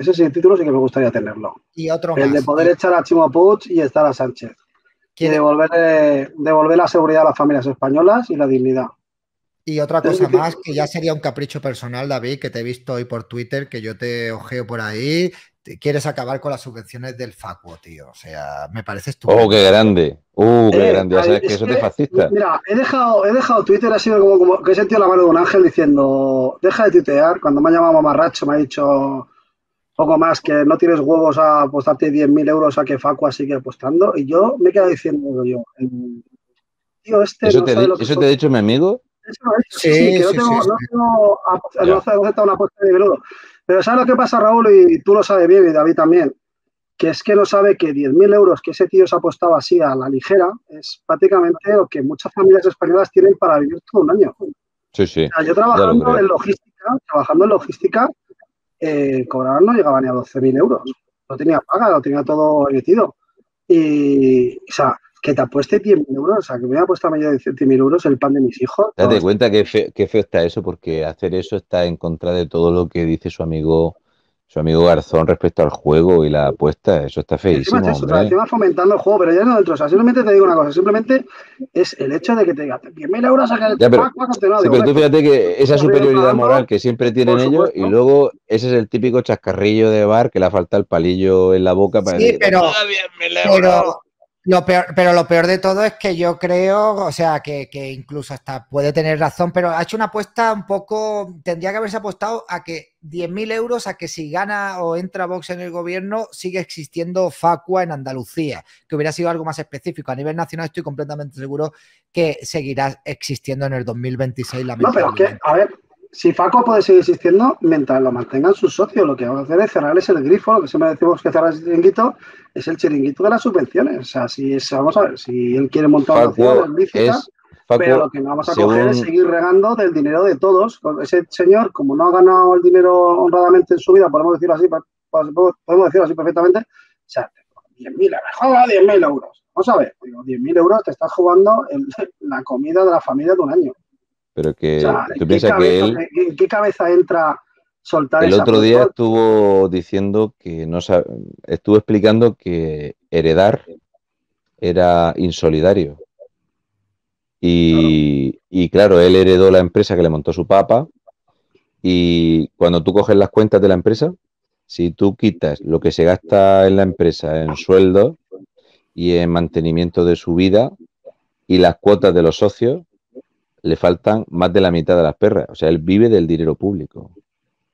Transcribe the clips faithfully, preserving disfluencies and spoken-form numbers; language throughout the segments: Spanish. Ese sí, el título sí que me gustaría tenerlo. Y otro el más. El de poder echar a Chimo Puig y estar a Sánchez. ¿Quién? Y devolver, devolver la seguridad a las familias españolas y la dignidad. Y otra cosa más, que ya sería un capricho personal, David, que te he visto hoy por Twitter, que yo te ojeo por ahí. Te quieres acabar con las subvenciones del FACUO, tío. O sea, me parece estupendo. ¡Oh, qué grande! ¡Uh, qué eh, grande! Ya sabes que eso te fascista. Mira, he dejado, he dejado Twitter, ha sido como, como que he sentido la mano de un ángel diciendo, deja de tuitear. Cuando me ha llamado Marracho me ha dicho poco más que no tienes huevos a apostarte diez mil euros a que FACUO sigue apostando. Y yo me he quedado diciendo yo, tío, este ¿Eso, no te, sabe lo que ¿eso te ha dicho mi amigo? Eso no, eso, sí, sí, que sí, no tengo, sí, sí. No tengo aceptado una apuesta de menudo. Pero ¿sabes lo que pasa, Raúl? Y tú lo sabes bien, y David también, que es que no sabe que diez mil euros que ese tío se ha apostado así a la ligera es prácticamente lo que muchas familias españolas tienen para vivir todo un año. Sí, sí. O sea, yo trabajando en logística, trabajando en logística, eh, cobraban, no llegaba ni a doce mil euros. No tenía paga, lo tenía todo emitido. Y, o sea, que te apueste diez mil euros, o sea, que me ha puesto a medio de diez mil euros el pan de mis hijos. Date todo. Cuenta que feo, que feo está eso, porque hacer eso está en contra de todo lo que dice su amigo su amigo Garzón respecto al juego y la apuesta. Eso está feísimo, encima es eso, hombre. Encima fomentando el juego, pero ya no dentro. O sea, simplemente te digo una cosa, simplemente es el hecho de que te digas diez mil euros a que el ya, pero, paco, sí, digo, pero tú fíjate que esa superioridad moral que siempre tienen ellos, y luego ese es el típico chascarrillo de bar que le falta el palillo en la boca para sí, decir, pero, pero Lo peor, pero lo peor de todo es que yo creo, o sea, que, que incluso hasta puede tener razón, pero ha hecho una apuesta un poco, tendría que haberse apostado a que diez mil euros, a que si gana o entra Vox en el gobierno, sigue existiendo Facua en Andalucía, que hubiera sido algo más específico. A nivel nacional estoy completamente seguro que seguirá existiendo en el dos mil veintiséis. La no, pero es que, a ver, si Facua puede seguir existiendo, mientras lo mantengan sus socios, lo que van a hacer es cerrarles el grifo, lo que siempre decimos que cerrar el chiringuito es el chiringuito de las subvenciones. O sea, si es, vamos a ver, si él quiere montar una ciudad lícita, pero lo que no vamos a según... coger es seguir regando del dinero de todos. Ese señor, como no ha ganado el dinero honradamente en su vida, podemos decirlo así, podemos decirlo así perfectamente, o sea, diez mil euros, joder, diez mil euros. Vamos a ver, diez mil euros te estás jugando en la comida de la familia de un año. Pero que o sea, tú piensas que él... ¿En qué cabeza entra soltar el esa otro día persona? Estuvo diciendo que no sabe, estuvo explicando que heredar era insolidario. Y claro. y claro, él heredó la empresa que le montó su papá, y cuando tú coges las cuentas de la empresa, si tú quitas lo que se gasta en la empresa en sueldos y en mantenimiento de su vida y las cuotas de los socios, le faltan más de la mitad de las perras. O sea, él vive del dinero público.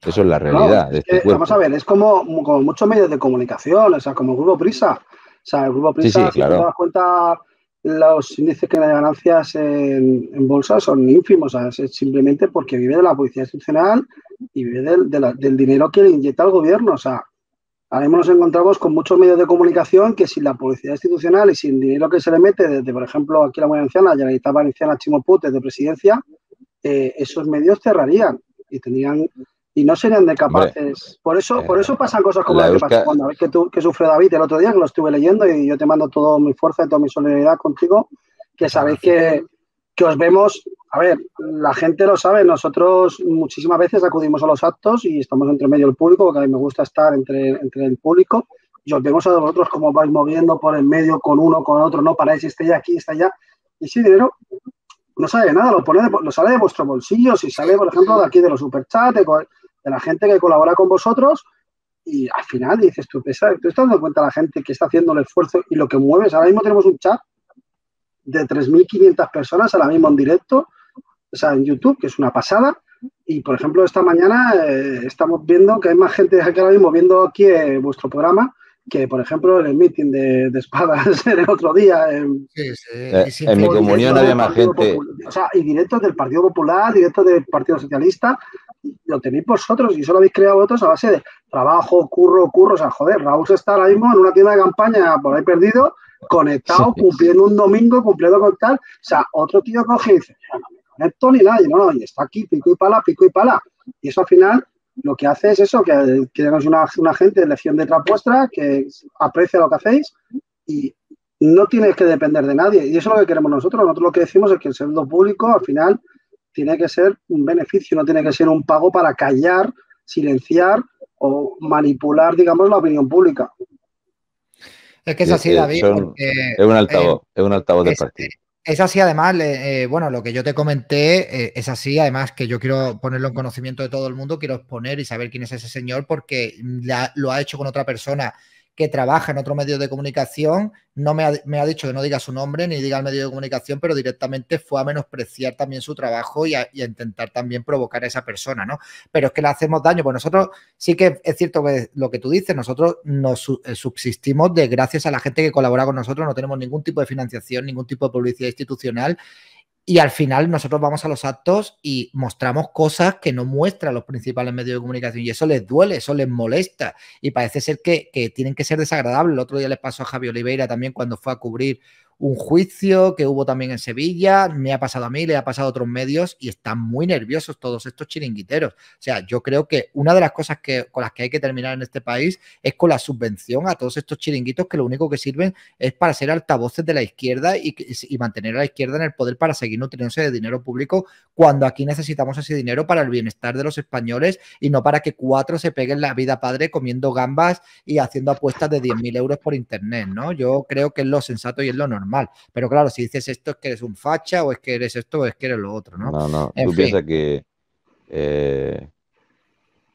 Eso es la realidad. Claro, de este eh, vamos a ver, es como, como muchos medios de comunicación, o sea, como el Grupo Prisa. O sea, el Grupo Prisa, sí, sí, si claro. Te das cuenta, los índices que hay de ganancias en, en bolsa son ínfimos. O sea, es simplemente porque vive de la publicidad institucional y vive del, de la, del dinero que le inyecta el gobierno. O sea, ahora mismo nos encontramos con muchos medios de comunicación que sin la publicidad institucional y sin el dinero que se le mete desde, por ejemplo, aquí la Comunidad Valenciana, la Generalitat Valenciana, Chimo Puig, desde presidencia, eh, esos medios cerrarían y tendrían y no serían de capaces. Por eso, por eso pasan cosas como la, la que pasó cuando ves que, tú, que sufre David el otro día, que lo estuve leyendo, y yo te mando toda mi fuerza y toda mi solidaridad contigo, que sabéis que, que os vemos. A ver, la gente lo sabe, nosotros muchísimas veces acudimos a los actos y estamos entre medio del público, porque a mí me gusta estar entre, entre el público, y os vemos a vosotros como vais moviendo por el medio con uno, con otro, no paráis, estáis aquí, estáis allá, y si dinero no sale de nada, lo, pone de, lo sale de vuestro bolsillo, si sale, por ejemplo, de aquí de los superchats, de, de la gente que colabora con vosotros, y al final dices tú, ¿sabes? ¿Tú estás dando cuenta a la gente que está haciendo el esfuerzo y lo que mueves? Ahora mismo tenemos un chat de tres mil quinientas personas ahora mismo en directo, o sea, en YouTube, que es una pasada, y por ejemplo esta mañana eh, estamos viendo que hay más gente que ahora mismo viendo aquí eh, vuestro programa, que por ejemplo en el meeting de, de espadas el otro día en, sí, sí. Eh, en mi comunión había más gente Popular, o sea, y directos del Partido Popular, directos del Partido Socialista, lo tenéis vosotros y eso lo habéis creado vosotros a base de trabajo, curro, curro, o sea, joder, Raúl está ahora mismo en una tienda de campaña por ahí perdido, conectado, sí, cumpliendo un domingo, cumpliendo con tal, o sea, otro tío coge y dice, esto ni nada, y no, no, y está aquí, pico y pala, pico y pala. Y eso al final lo que hace es eso, que tenemos una, una gente de elección detrás vuestra que aprecia lo que hacéis y no tienes que depender de nadie. Y eso es lo que queremos nosotros. Nosotros lo que decimos es que el servicio público al final tiene que ser un beneficio, no tiene que ser un pago para callar, silenciar o manipular, digamos, la opinión pública. Es que es así, David. Son, porque, es un altavoz, eh, es un altavoz del es, partido. Es así, además, eh, bueno, lo que yo te comenté eh, es así, además, que yo quiero ponerlo en conocimiento de todo el mundo, quiero exponer y saber quién es ese señor, porque la, lo ha hecho con otra persona que trabaja en otro medio de comunicación. No me ha, me ha dicho que no diga su nombre ni diga el medio de comunicación, pero directamente fue a menospreciar también su trabajo y a, y a intentar también provocar a esa persona, ¿no? Pero es que le hacemos daño. Pues nosotros sí que es cierto que lo que tú dices, nosotros nos subsistimos de gracias a la gente que colabora con nosotros, no tenemos ningún tipo de financiación, ningún tipo de publicidad institucional. Y al final nosotros vamos a los actos y mostramos cosas que no muestran los principales medios de comunicación y eso les duele, eso les molesta y parece ser que, que tienen que ser desagradables. El otro día les pasó a Javi Oliveira también cuando fue a cubrir un juicio que hubo también en Sevilla, me ha pasado a mí, le ha pasado a otros medios y están muy nerviosos todos estos chiringuiteros. O sea, yo creo que una de las cosas que, con las que hay que terminar en este país es con la subvención a todos estos chiringuitos que lo único que sirven es para ser altavoces de la izquierda y, y mantener a la izquierda en el poder para seguir nutriéndose de dinero público cuando aquí necesitamos ese dinero para el bienestar de los españoles y no para que cuatro se peguen la vida padre comiendo gambas y haciendo apuestas de diez mil euros por internet, ¿no? Yo creo que es lo sensato y es lo normal. Mal. Pero claro, si dices esto es que eres un facha o es que eres esto o es que eres lo otro, ¿no? No, no, en tú piensas que eh,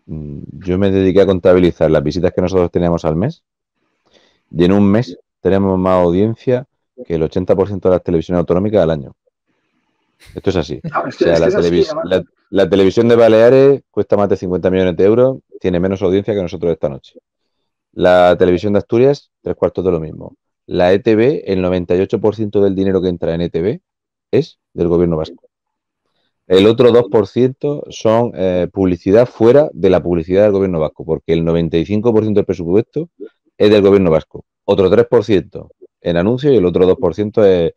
yo me dediqué a contabilizar las visitas que nosotros teníamos al mes y en un mes tenemos más audiencia que el ochenta por ciento de las televisiones autonómicas al año. Esto es así. No, es que, o sea, es la, es televis así la, la televisión de Baleares cuesta más de cincuenta millones de euros, tiene menos audiencia que nosotros esta noche. La televisión de Asturias, tres cuartos de lo mismo. La E T B, el noventa y ocho por ciento del dinero que entra en E T B es del gobierno vasco. El otro dos por ciento son eh, publicidad fuera de la publicidad del gobierno vasco, porque el noventa y cinco por ciento del presupuesto es del gobierno vasco. Otro tres por ciento en anuncios y el otro dos por ciento es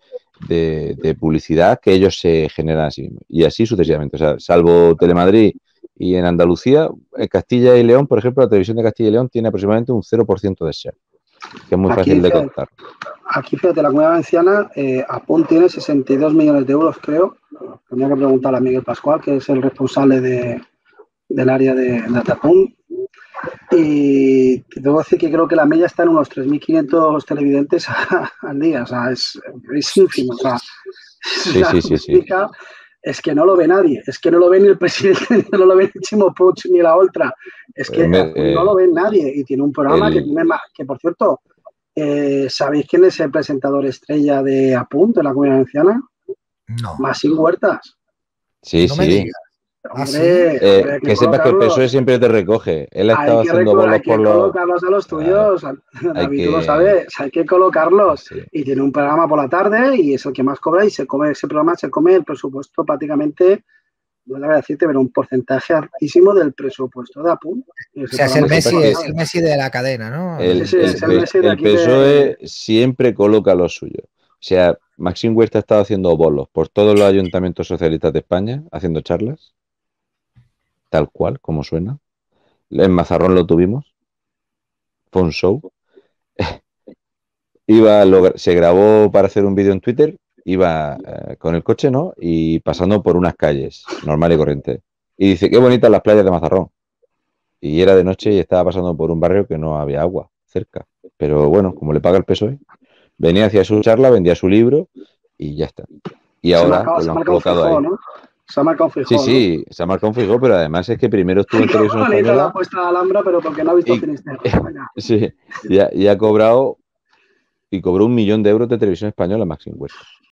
de, de publicidad que ellos se generan a sí mismos. Y así sucesivamente. O sea, salvo Telemadrid y en Andalucía, en Castilla y León, por ejemplo, la televisión de Castilla y León tiene aproximadamente un cero por ciento de share, que es muy aquí, fácil de contar. Aquí, fíjate, la Comunidad Valenciana, eh, A Punt tiene sesenta y dos millones de euros, creo. Tenía que preguntar a Miguel Pascual, que es el responsable de, del área de, de A Punt. Y debo decir que creo que la media está en unos tres mil quinientos televidentes al día. O sea, es, es ínfimo. O sea, sí, sí, sí, sí. Es que no lo ve nadie. Es que no lo ve ni el presidente, no lo ve ni Chimo Puig, ni la otra. Es que Me, eh, no lo ve nadie. Y tiene un programa el, que tiene más. Que, por cierto, eh, ¿sabéis quién es el presentador estrella de A Punt, de la Comunidad Valenciana? No. Máxim Huerta. Sí, no sí. Ah, sí. Hombre, eh, hombre, que, que sepas que el P S O E siempre te recoge. Él ha estado haciendo bolos por los... Hay que colocarlos a los tuyos, ah, David, que... tú lo sabes. Hay que colocarlos. Sí. Y tiene un programa por la tarde y es el que más cobra y se come ese programa, se come el presupuesto prácticamente, no le voy a decirte, pero un porcentaje altísimo del presupuesto de A Punt. O sea, es el, Messi, es el Messi de la cadena, ¿no? El, sí, sí, el, es el, el, Messi de aquí el P S O E de... siempre coloca los suyos. O sea, Máxim Huerta ha estado haciendo bolos por todos los ayuntamientos socialistas de España, haciendo charlas. Tal cual, como suena. En Mazarrón lo tuvimos. Fue un show. Iba a lograr, se grabó para hacer un vídeo en Twitter. Iba eh, con el coche, ¿no? Y pasando por unas calles, normal y corriente. Y dice, qué bonitas las playas de Mazarrón. Y era de noche y estaba pasando por un barrio que no había agua cerca. Pero bueno, como le paga el P S O E, venía hacia su charla, vendía su libro y ya está. Y ahora pues, lo han colocado ahí. Se ha marcado un fijón. Sí, sí, ¿no? Se ha marcado un fijón, pero además es que primero estuvo en televisión española. La puesta de Alhambra, pero porque no ha visto y, Finisterre. Sí, y ha, y ha cobrado y cobró un millón de euros de televisión española Máxim Huerta.